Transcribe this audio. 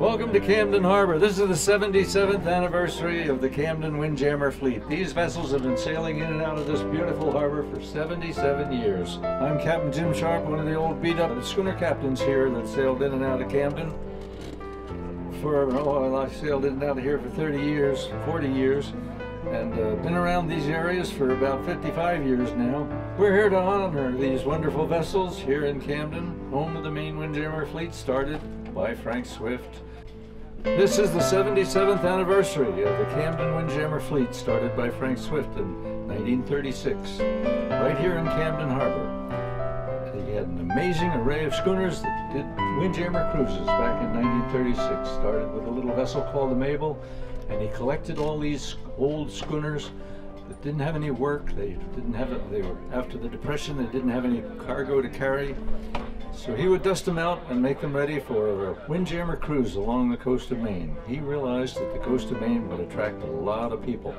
Welcome to Camden Harbor. This is the 77th anniversary of the Camden Windjammer fleet. These vessels have been sailing in and out of this beautiful harbor for 77 years. I'm Captain Jim Sharp, one of the old beat-up schooner captains here that sailed in and out of Camden. I sailed in and out of here for 30 years, 40 years, and been around these areas for about 55 years now. We're here to honor these wonderful vessels here in Camden, home of the main Windjammer fleet started by Frank Swift. This is the 77th anniversary of the Camden Windjammer fleet started by Frank Swift in 1936, right here in Camden Harbor. He had an amazing array of schooners that did Windjammer cruises back in 1936, started with a little vessel called the Mabel, and he collected all these old schooners that didn't have any work. They were after the Depression, they didn't have any cargo to carry. So he would dust them out and make them ready for a Windjammer cruise along the coast of Maine. He realized that the coast of Maine would attract a lot of people.